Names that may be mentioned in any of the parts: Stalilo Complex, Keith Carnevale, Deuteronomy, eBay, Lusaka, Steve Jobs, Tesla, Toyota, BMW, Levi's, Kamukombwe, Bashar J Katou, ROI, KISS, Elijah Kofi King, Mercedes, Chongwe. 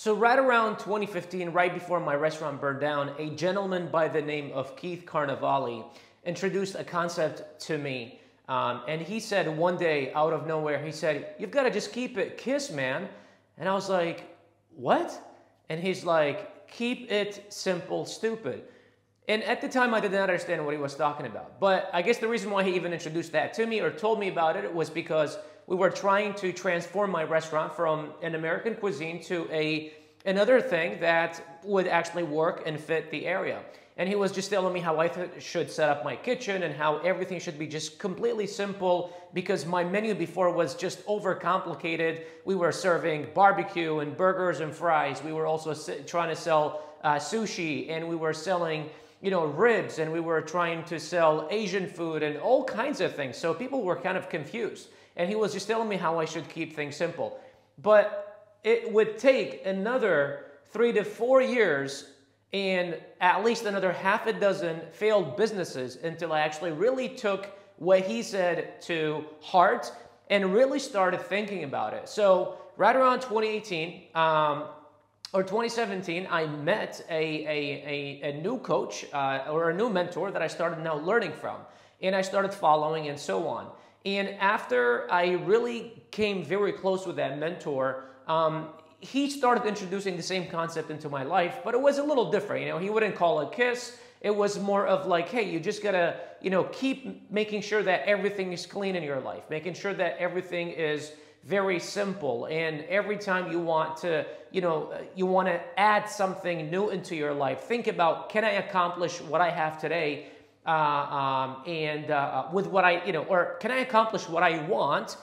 So right around 2015, right before my restaurant burned down, a gentleman by the name of Keith Carnevale introduced a concept to me. And he said one day, out of nowhere, he said, "You've got to just keep it KISS, man." And I was like, "What?" And he's like, "Keep it simple, stupid." And at the time, I did not understand what he was talking about. But I guess the reason why he even introduced that to me or told me about it was because we were trying to transform my restaurant from an American cuisine to another thing that would actually work and fit the area. And he was just telling me how I should set up my kitchen and how everything should be just completely simple, because my menu before was just overcomplicated. We were serving barbecue and burgers and fries. We were also trying to sell sushi, and we were selling, you know, ribs, and we were trying to sell Asian food and all kinds of things. So people were kind of confused. And he was just telling me how I should keep things simple. But it would take another 3 to 4 years and at least another half a dozen failed businesses until I actually really took what he said to heart and really started thinking about it. So right around 2018 or 2017, I met a new coach or a new mentor that I started now learning from, and I started following and so on. And after I really came very close with that mentor, he started introducing the same concept into my life, but it was a little different. You know, he wouldn't call it KISS. It was more of like, hey, you just gotta, you know, keep making sure that everything is clean in your life, making sure that everything is very simple. And every time you want to, you know, you want to add something new into your life, think about, can I accomplish what I have today? With what I, you know, or can I accomplish what I want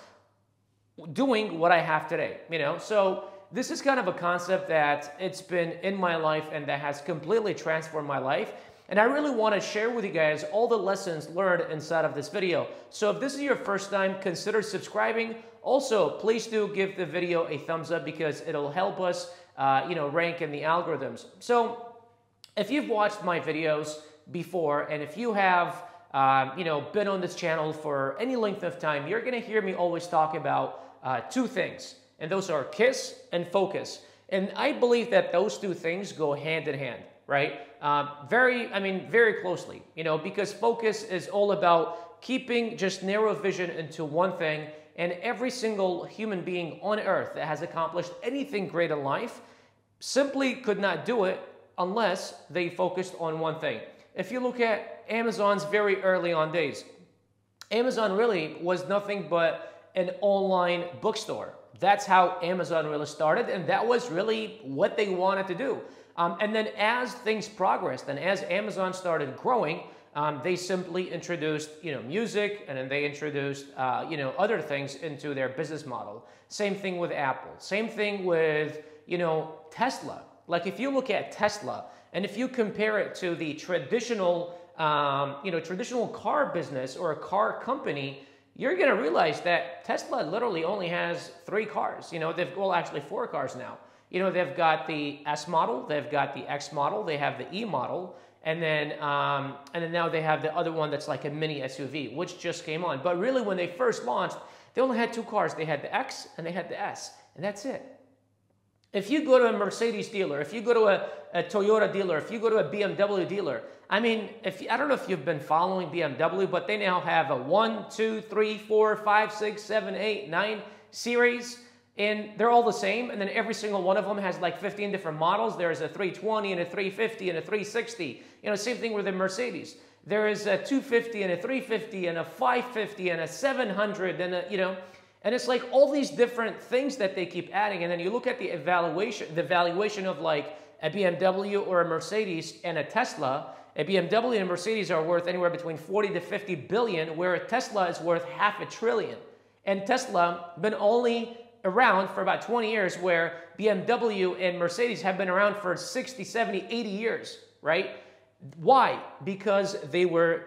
doing what I have today? You know, so this is kind of a concept that it's been in my life and that has completely transformed my life. And I really want to share with you guys all the lessons learned inside of this video. So if this is your first time, consider subscribing. Also, please do give the video a thumbs up because it'll help us, you know, rank in the algorithms. So if you've watched my videos before, and if you have you know, been on this channel for any length of time, you're gonna hear me always talk about two things, and those are KISS and focus. And I believe that those two things go hand in hand, right? Very closely, you know, because focus is all about keeping just narrow vision into one thing. And every single human being on earth that has accomplished anything great in life simply could not do it unless they focused on one thing. If you look at Amazon's very early on days, Amazon really was nothing but an online bookstore. That's how Amazon really started, and that was really what they wanted to do. And then as things progressed and as Amazon started growing, they simply introduced, you know, music, and then they introduced, you know, other things into their business model. Same thing with Apple. Same thing with, you know, Tesla. Like if you look at Tesla, and if you compare it to the traditional, you know, traditional car business or a car company, you're going to realize that Tesla literally only has 3 cars. You know, they've, well, actually 4 cars now. You know, they've got the S model, they've got the X model, they have the E model, and then now they have the other one that's like a mini SUV, which just came on. But really, when they first launched, they only had 2 cars. They had the X and they had the S, and that's it. If you go to a Mercedes dealer, if you go to a Toyota dealer, if you go to a BMW dealer, I mean, I don't know if you've been following BMW, but they now have a 1, 2, 3, 4, 5, 6, 7, 8, 9 series, and they're all the same. And then every single one of them has like 15 different models. There's a 320 and a 350 and a 360. You know, same thing with the Mercedes. There is a 250 and a 350 and a 550 and a 700 and a, you know. And it's like all these different things that they keep adding. And then you look at the valuation of like a BMW or a Mercedes and a Tesla. A BMW and a Mercedes are worth anywhere between 40 to 50 billion, where a Tesla is worth $500 billion. And Tesla been only around for about 20 years, where BMW and Mercedes have been around for 60, 70, 80 years, right? Why? Because they were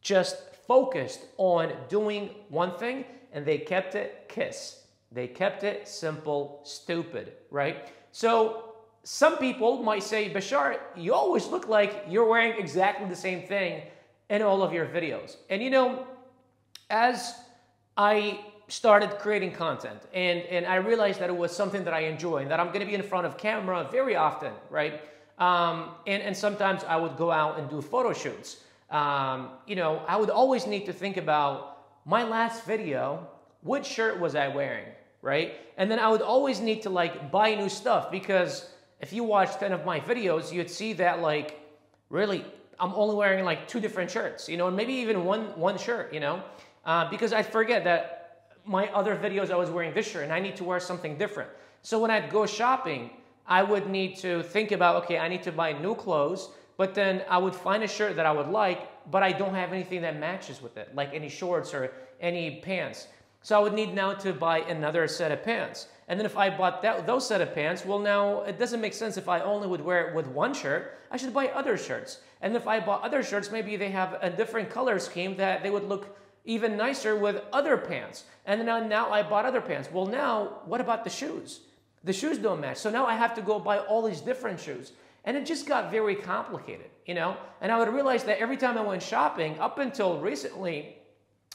just focused on doing one thing, and they kept it KISS. They kept it simple, stupid, right? So some people might say, "Bashar, you always look like you're wearing exactly the same thing in all of your videos." And you know, as I started creating content, and I realized that it was something that I enjoy and that I'm going to be in front of camera very often, right? And sometimes I would go out and do photo shoots. You know, I would always need to think about my last video, what shirt was I wearing, right? And then I would always need to like buy new stuff, because if you watch 10 of my videos, you'd see that like really I'm only wearing like 2 different shirts, you know, and maybe even one shirt, you know, because I forget that my other videos I was wearing this shirt and I need to wear something different. So when I'd go shopping, I would need to think about, okay, I need to buy new clothes, but then I would find a shirt that I would like, but I don't have anything that matches with it, like any shorts or any pants. So I would need now to buy another set of pants. And then if I bought those set of pants, well, now it doesn't make sense if I only would wear it with one shirt. I should buy other shirts. And if I bought other shirts, maybe they have a different color scheme that they would look even nicer with other pants. And then now I bought other pants. Well, now what about the shoes? The shoes don't match. So now I have to go buy all these different shoes. And it just got very complicated, you know? And I would realize that every time I went shopping, up until recently,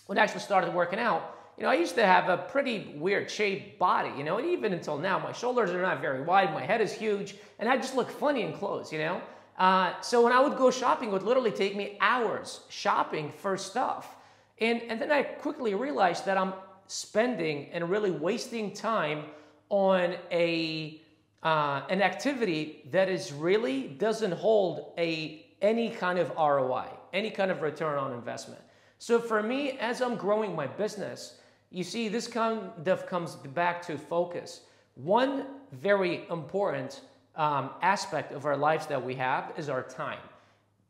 when I actually started working out, you know, I used to have a pretty weird shaped body, you know, and even until now, my shoulders are not very wide, my head is huge, and I just look funny in clothes, you know? So when I would go shopping, it would literally take me hours shopping for stuff. And then I quickly realized that I'm spending and really wasting time on an activity that is really doesn't hold any kind of ROI, any kind of return on investment. So for me, as I'm growing my business, you see, this kind of comes back to focus. One very important aspect of our lives that we have is our time.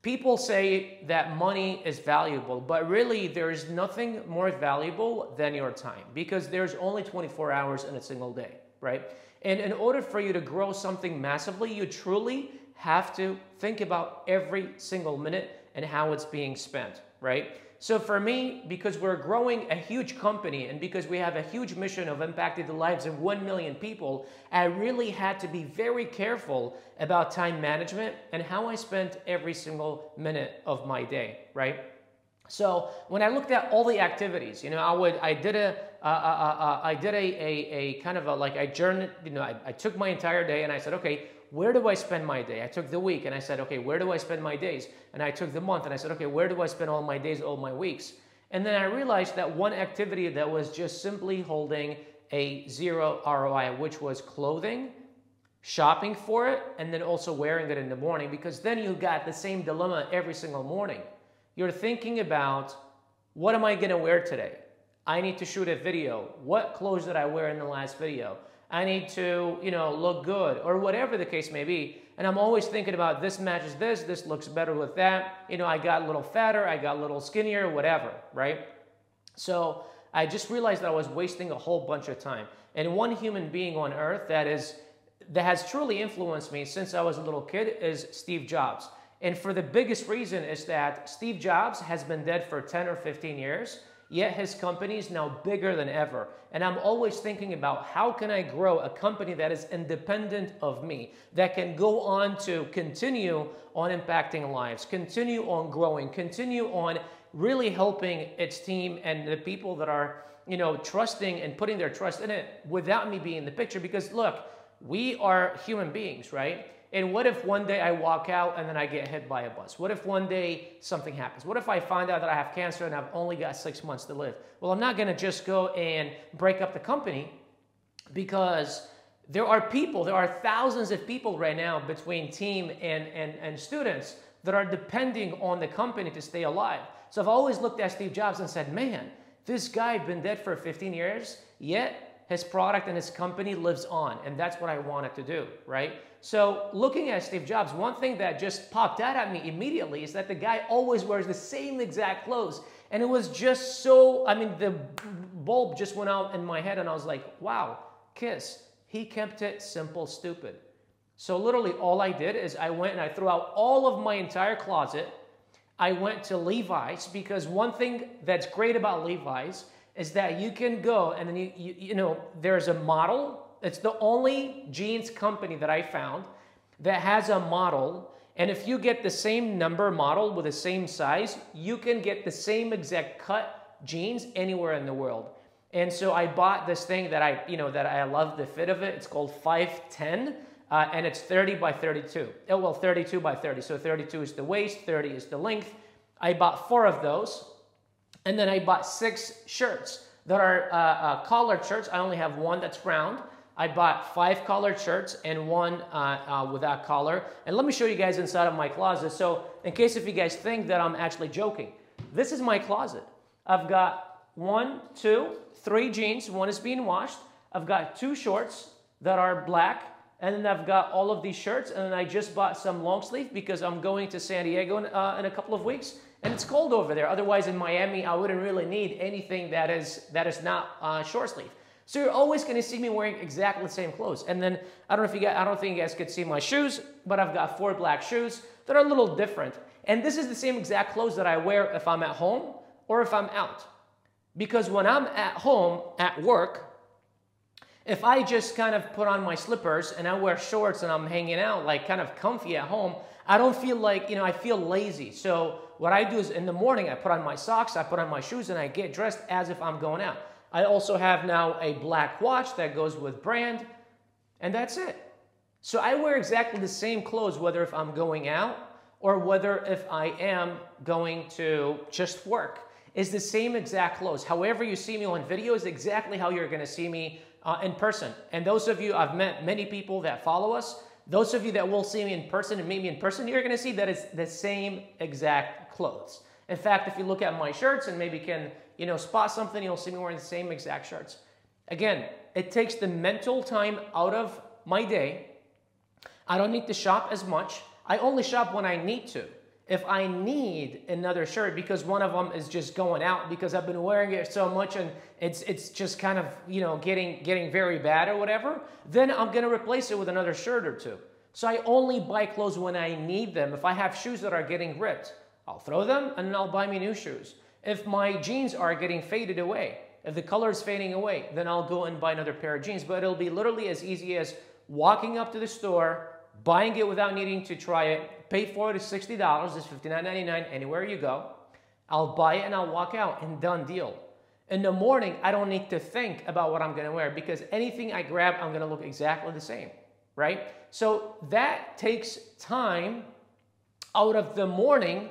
People say that money is valuable, but really there is nothing more valuable than your time, because there's only 24 hours in a single day, right? And in order for you to grow something massively, you truly have to think about every single minute and how it's being spent, right? So for me, because we're growing a huge company and because we have a huge mission of impacting the lives of 1 million people, I really had to be very careful about time management and how I spent every single minute of my day, right? So when I looked at all the activities, you know, I took my entire day and I said, okay, where do I spend my day? I took the week and I said, okay, where do I spend my days? And I took the month and I said, okay, where do I spend all my days, all my weeks? And then I realized that one activity that was just simply holding a 0 ROI, which was clothing, shopping for it, and then also wearing it in the morning, because then you got the same dilemma every single morning. You're thinking about, what am I gonna wear today? I need to shoot a video. What clothes did I wear in the last video? I need to, you know, look good, or whatever the case may be. And I'm always thinking about, this matches this, this looks better with that. You know, I got a little fatter, I got a little skinnier, whatever, right? So I just realized that I was wasting a whole bunch of time. And one human being on earth that has truly influenced me since I was a little kid is Steve Jobs. And for the biggest reason is that Steve Jobs has been dead for 10 or 15 years. Yet his company is now bigger than ever. And I'm always thinking about, how can I grow a company that is independent of me, that can go on to continue on impacting lives, continue on growing, continue on really helping its team and the people that are, you know, trusting and putting their trust in it without me being in the picture. Because look, we are human beings, right? And what if one day I walk out and then I get hit by a bus? What if one day something happens? What if I find out that I have cancer and I've only got 6 months to live? Well, I'm not going to just go and break up the company, because there are people, there are thousands of people right now between team and students that are depending on the company to stay alive. So I've always looked at Steve Jobs and said, man, this guy been dead for 15 years, yet his product and his company lives on. And that's what I wanted to do, right? So looking at Steve Jobs, one thing that just popped out at me immediately is that the guy always wears the same exact clothes. And it was just so, I mean, the bulb just went out in my head and I was like, wow, KISS, he kept it simple, stupid. So literally all I did is I went and I threw out all of my entire closet. I went to Levi's, because one thing that's great about Levi's is that you can go and then you know, there's a model. It's the only jeans company that I found that has a model. And if you get the same number model with the same size, you can get the same exact cut jeans anywhere in the world. And so I bought this thing that I love the fit of it. It's called 510, and it's 30 by 32. Oh, well, 32 by 30. So 32 is the waist, 30 is the length. I bought 4 of those, and then I bought 6 shirts that are collared shirts. I only have 1 that's round. I bought 5 collared shirts and 1 without collar. And let me show you guys inside of my closet. So in case if you guys think that I'm actually joking, this is my closet. I've got 1, 2, 3 jeans. 1 is being washed. I've got 2 shorts that are black. And then I've got all of these shirts. And then I just bought some long sleeve because I'm going to San Diego in a couple of weeks. And it's cold over there. Otherwise, in Miami, I wouldn't really need anything that is not short sleeve. So you're always going to see me wearing exactly the same clothes. And then I don't think you guys could see my shoes, but I've got 4 black shoes that are a little different. And this is the same exact clothes that I wear if I'm at home or if I'm out. Because when I'm at home at work, if I just kind of put on my slippers and I wear shorts and I'm hanging out like kind of comfy at home, I don't feel like, I feel lazy. So what I do is in the morning, I put on my socks, I put on my shoes, and I get dressed as if I'm going out. I also have now a black watch that goes with brand, and that's it. So I wear exactly the same clothes, whether if I'm going out or whether if I am going to just work. It's the same exact clothes. However you see me on video is exactly how you're going to see me in person. And those of you, I've met many people that follow us. Those of you that will see me in person and meet me in person, you're going to see that it's the same exact clothes. In fact, if you look at my shirts and maybe can spot something, you'll see me wearing the same exact shirts. Again, it takes the mental time out of my day. I don't need to shop as much. I only shop when I need to. If I need another shirt because one of them is just going out because I've been wearing it so much and it's just kind of, getting very bad or whatever, then I'm going to replace it with another shirt or two. So I only buy clothes when I need them. If I have shoes that are getting ripped, I'll throw them and then I'll buy me new shoes. If my jeans are getting faded away, if the color is fading away, then I'll go and buy another pair of jeans. But it'll be literally as easy as walking up to the store, buying it without needing to try it, pay for it is $60, it's $59.99 anywhere you go. I'll buy it and I'll walk out and done deal. In the morning, I don't need to think about what I'm going to wear because anything I grab, I'm going to look exactly the same, right? So that takes time out of the morning.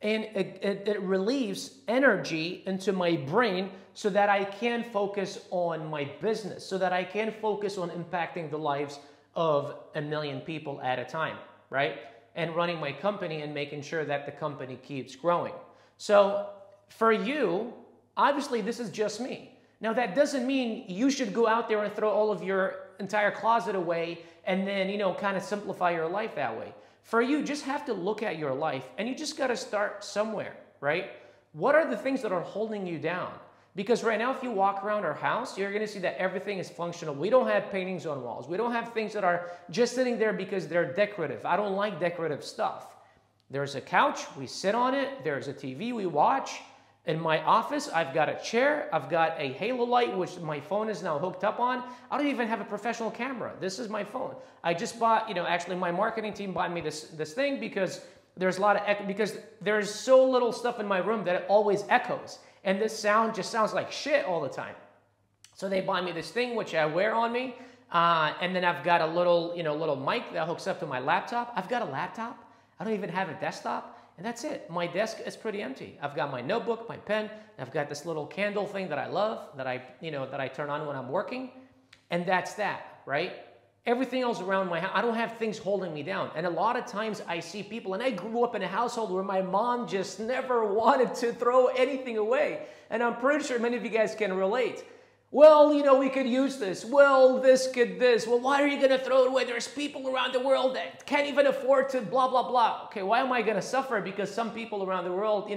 And it relieves energy into my brain so that I can focus on my business, so that I can focus on impacting the lives of a million people at a time, right? And running my company and making sure that the company keeps growing. So for you, obviously this is just me. Now that doesn't mean you should go out there and throw all of your entire closet away and then, kind of simplify your life that way. For you, just have to look at your life and you just got to start somewhere, right? What are the things that are holding you down? Because right now, if you walk around our house, you're going to see that everything is functional. We don't have paintings on walls. We don't have things that are just sitting there because they're decorative. I don't like decorative stuff. There's a couch. We sit on it. There's a TV we watch. In my office, I've got a chair. I've got a halo light, which my phone is now hooked up on. I don't even have a professional camera. This is my phone. I just bought, actually my marketing team bought me this thing because there's so little stuff in my room that it always echoes. And this sound just sounds like shit all the time. So they bought me this thing, which I wear on me. And then I've got a little mic that hooks up to my laptop. I've got a laptop. I don't even have a desktop. And that's it. My desk is pretty empty. I've got my notebook, my pen, and I've got this little candle thing that I love that I turn on when I'm working. And that's that, right? Everything else around my house, I don't have things holding me down. And a lot of times I see people, and I grew up in a household where my mom just never wanted to throw anything away. And I'm pretty sure many of you guys can relate. Well, we could use this. Well, this. Well, why are you going to throw it away? There's people around the world that can't even afford to blah, blah, blah. Okay, why am I going to suffer? Because some people around the world,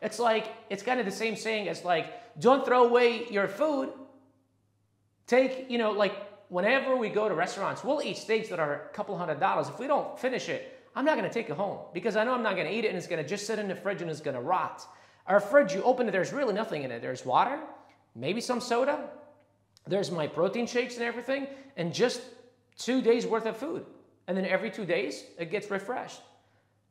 it's like, it's kind of the same saying as like, don't throw away your food. Take, like whenever we go to restaurants, we'll eat steaks that are a couple $100. If we don't finish it, I'm not going to take it home because I know I'm not going to eat it and it's going to just sit in the fridge and it's going to rot. Our fridge, you open it, there's really nothing in it. There's water. Maybe some soda. There's my protein shakes and everything, and just 2 days worth of food. And then every 2 days, it gets refreshed.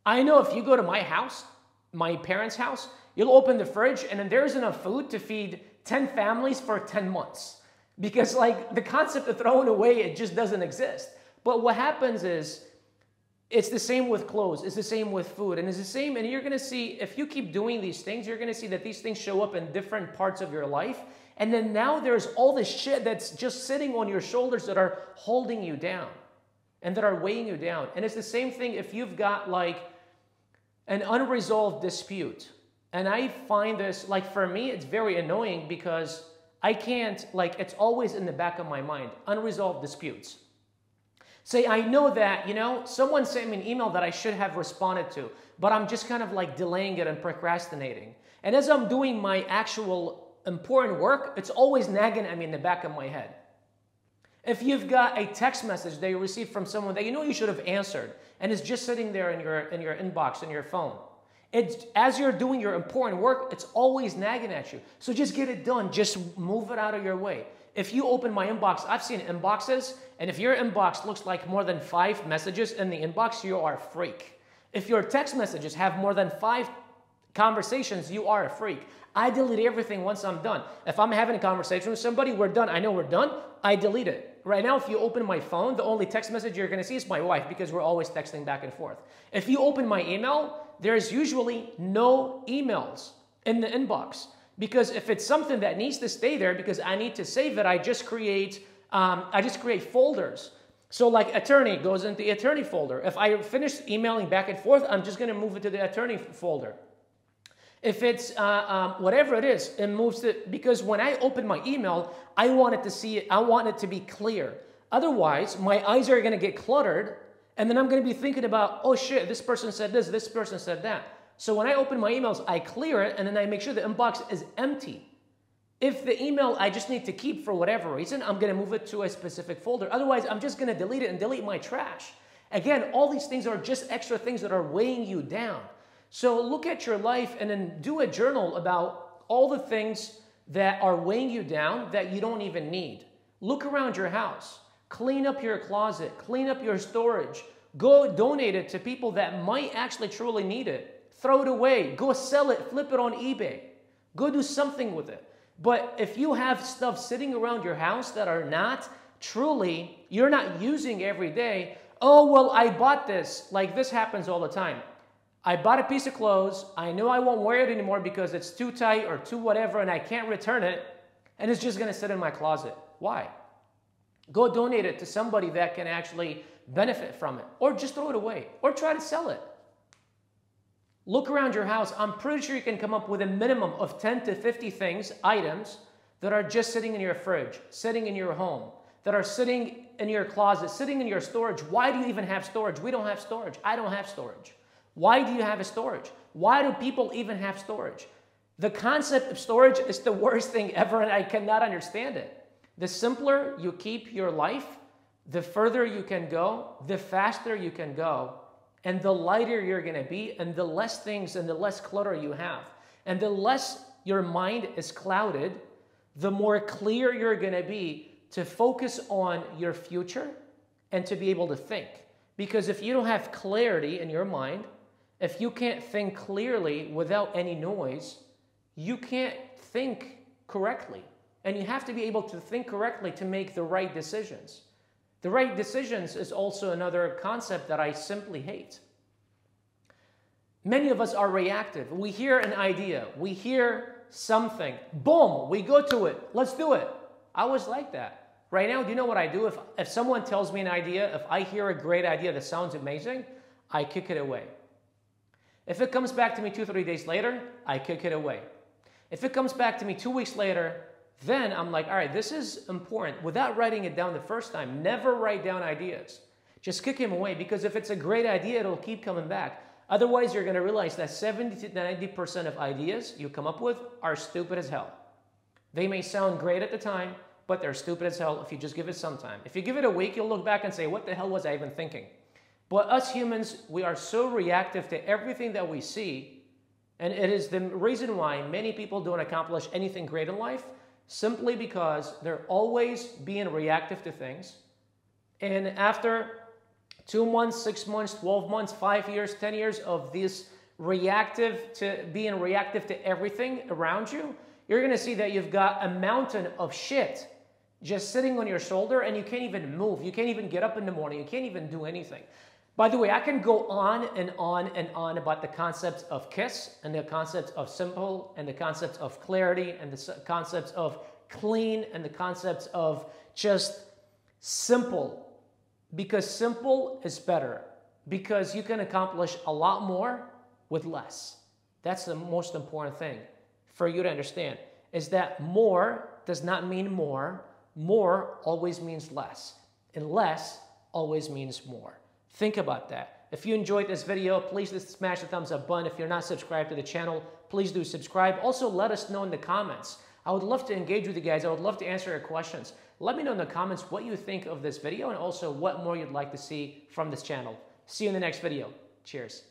I know if you go to my house, my parents' house, you'll open the fridge, and then there's enough food to feed 10 families for 10 months. Because like the concept of throwing away, it just doesn't exist. But what happens is, it's the same with clothes, it's the same with food, and it's the same, and you're gonna see, if you keep doing these things, you're gonna see that these things show up in different parts of your life, and then now there's all this shit that's just sitting on your shoulders that are holding you down, and that are weighing you down. And it's the same thing if you've got like an unresolved dispute. And I find this, like for me, it's very annoying because I can't, like it's always in the back of my mind, unresolved disputes. Say, I know that, you know, someone sent me an email that I should have responded to, but I'm just kind of like delaying it and procrastinating. And as I'm doing my actual important work, it's always nagging at me in the back of my head. If you've got a text message that you received from someone that you know you should have answered, and it's just sitting there in your inbox, in your phone, it's, as you're doing your important work, it's always nagging at you. So just get it done, just move it out of your way. If you open my inbox, I've seen inboxes, and if your inbox looks like more than 5 messages in the inbox, you are a freak. If your text messages have more than 5 conversations, you are a freak. I delete everything once I'm done. If I'm having a conversation with somebody, we're done, I know we're done, I delete it. Right now, if you open my phone, the only text message you're gonna see is my wife because we're always texting back and forth. If you open my email, there's usually no emails in the inbox. Because if it's something that needs to stay there because I need to save it, I just create folders. So like attorney goes into the attorney folder. If I finish emailing back and forth, I'm just going to move it to the attorney folder. If it's whatever it is, it moves to, because when I open my email, I want it to see it. I want it to be clear. Otherwise, my eyes are going to get cluttered, and then I'm going to be thinking about, oh shit, this person said this person said that. So when I open my emails, I clear it, and then I make sure the inbox is empty. If the email I just need to keep for whatever reason, I'm gonna move it to a specific folder. Otherwise, I'm just gonna delete it and delete my trash. Again, all these things are just extra things that are weighing you down. So look at your life and then do a journal about all the things that are weighing you down that you don't even need. Look around your house, clean up your closet, clean up your storage, go donate it to people that might actually truly need it. Throw it away, go sell it, flip it on eBay, go do something with it. But if you have stuff sitting around your house that are not truly, you're not using every day, oh, well, I bought this. Like this happens all the time. I bought a piece of clothes, I know I won't wear it anymore because it's too tight or too whatever and I can't return it, and it's just gonna sit in my closet. Why? Go donate it to somebody that can actually benefit from it, or just throw it away, or try to sell it. Look around your house. I'm pretty sure you can come up with a minimum of 10 to 50 things, items, that are just sitting in your fridge, sitting in your home, that are sitting in your closet, sitting in your storage. Why do you even have storage? We don't have storage. I don't have storage. Why do you have a storage? Why do people even have storage? The concept of storage is the worst thing ever, and I cannot understand it. The simpler you keep your life, the further you can go, the faster you can go, and the lighter you're going to be, and the less things and the less clutter you have. And the less your mind is clouded, the more clear you're going to be to focus on your future and to be able to think. Because if you don't have clarity in your mind, if you can't think clearly without any noise, you can't think correctly. And you have to be able to think correctly to make the right decisions. The right decisions is also another concept that I simply hate. Many of us are reactive. We hear an idea, we hear something, boom, we go to it, let's do it. I was like that. Right now, do you know what I do? If someone tells me an idea, if I hear a great idea that sounds amazing, I kick it away. If it comes back to me 2-3 days later, I kick it away. If it comes back to me 2 weeks later, then I'm like, all right, this is important. Without writing it down the first time, never write down ideas. Just kick him away, because if it's a great idea, it'll keep coming back. Otherwise, you're going to realize that 70 to 90% of ideas you come up with are stupid as hell. They may sound great at the time, but they're stupid as hell if you just give it some time. If you give it a week, you'll look back and say, what the hell was I even thinking? But us humans, we are so reactive to everything that we see, and it is the reason why many people don't accomplish anything great in life, simply because they're always being reactive to things. And after 2 months, 6 months, 12 months, 5 years, 10 years of this reactive to everything around you, you're going to see that you've got a mountain of shit just sitting on your shoulder, and you can't even move. You can't even get up in the morning. You can't even do anything. By the way, I can go on and on and on about the concepts of KISS and the concepts of simple and the concepts of clarity and the concepts of clean and the concepts of just simple, because simple is better, because you can accomplish a lot more with less. That's the most important thing for you to understand, is that more does not mean more. More always means less, and less always means more. Think about that. If you enjoyed this video, please smash the thumbs up button. If you're not subscribed to the channel, please do subscribe. Also, let us know in the comments. I would love to engage with you guys. I would love to answer your questions. Let me know in the comments what you think of this video and also what more you'd like to see from this channel. See you in the next video. Cheers.